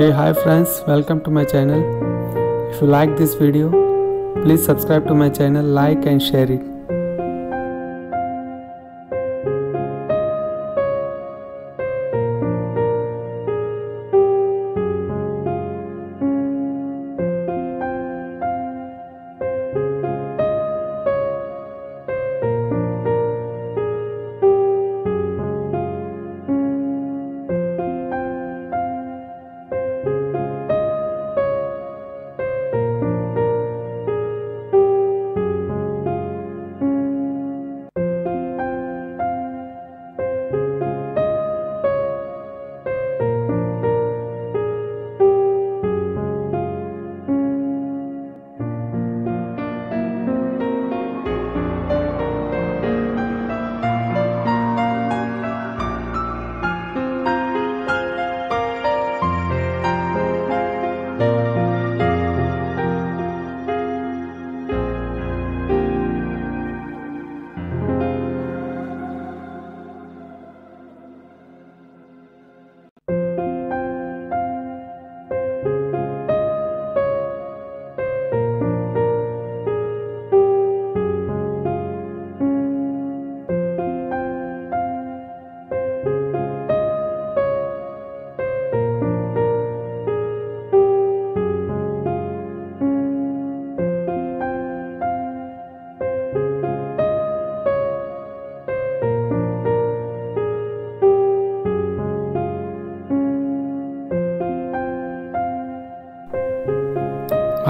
Hey, hi friends, welcome to my channel. If you like this video, please subscribe to my channel, like and share it.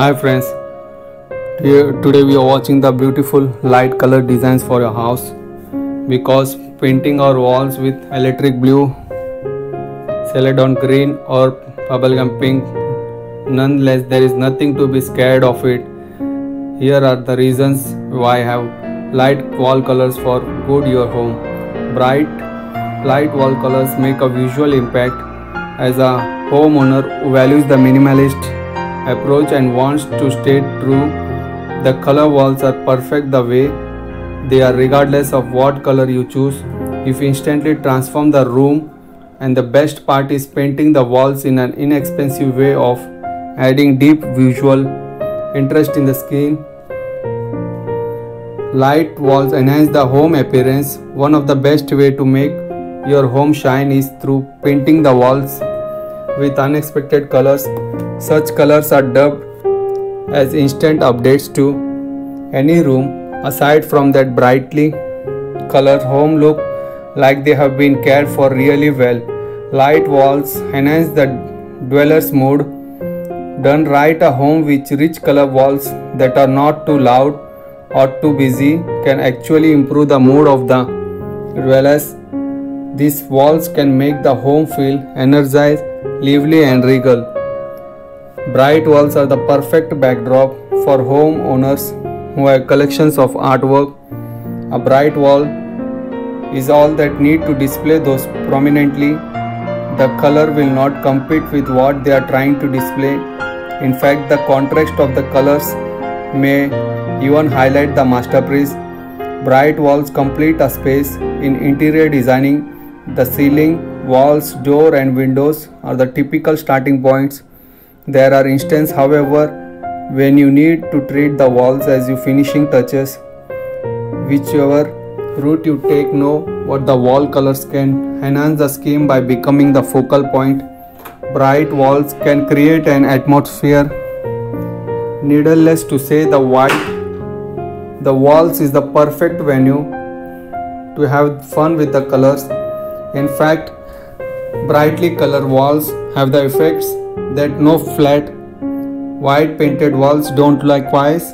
Hi friends, today we are watching the beautiful light color designs for your house, because painting our walls with electric blue, celadon green or bubblegum pink, nonetheless there is nothing to be scared of it. Here are the reasons why I have light wall colors for good your home. Bright light wall colors make a visual impact. As a homeowner who values the minimalist approach and wants to stay true, the color walls are perfect the way they are, regardless of what color you choose. If you instantly transform the room, and the best part is painting the walls in an inexpensive way of adding deep visual interest in the skin. Light walls enhance the home appearance. One of the best way to make your home shine is through painting the walls with unexpected colors. Such colors are dubbed as instant updates to any room. Aside from that, brightly colored home look like they have been cared for really well. Light walls enhance the dweller's mood. Done right, a home with rich color walls that are not too loud or too busy can actually improve the mood of the dwellers. These walls can make the home feel energized, lively and regal. Bright walls are the perfect backdrop for homeowners who have collections of artwork. A bright wall is all that need to display those prominently. The color will not compete with what they are trying to display. In fact, the contrast of the colors may even highlight the masterpiece. Bright walls complete a space in interior designing. The ceiling, walls, door and windows are the typical starting points. There are instances, however, when you need to treat the walls as your finishing touches. Whichever route you take, know what the wall colors can enhance the scheme by becoming the focal point. Bright walls can create an atmosphere. Needless to say, the walls is the perfect venue to have fun with the colors. In fact, brightly colored walls have the effects that no flat, white painted walls don't. Likewise,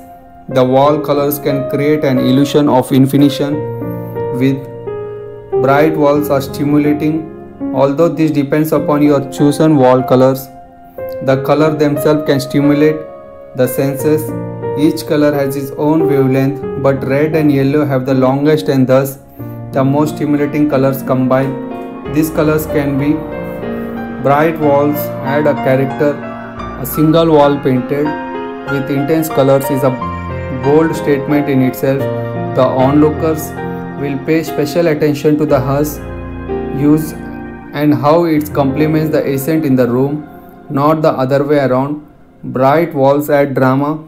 the wall colors can create an illusion of infinity with bright walls are stimulating. Although this depends upon your chosen wall colors, the color themselves can stimulate the senses. Each color has its own wavelength, but red and yellow have the longest and thus the most stimulating colors combined. These colors can be bright walls add a character. A single wall painted with intense colors is a bold statement in itself. The onlookers will pay special attention to the hues and how it complements the accent in the room. not the other way around. Bright walls add drama.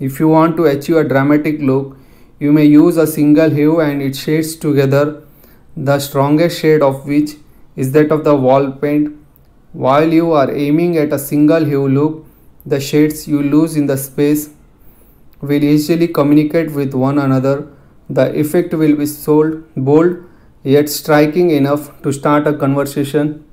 If you want to achieve a dramatic look, you may use a single hue and its shades together, the strongest shade of which is that of the wall paint. While you are aiming at a single hue look, the shades you lose in the space will easily communicate with one another. The effect will be bold yet striking enough to start a conversation.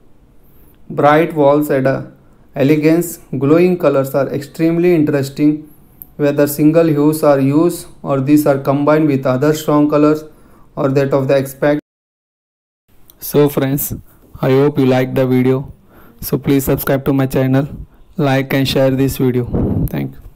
Bright walls add elegance. Glowing colors are extremely interesting. Whether single hues are used or these are combined with other strong colors or that of the aspect. So friends, I hope you liked the video. So please subscribe to my channel, like and share this video. Thank you.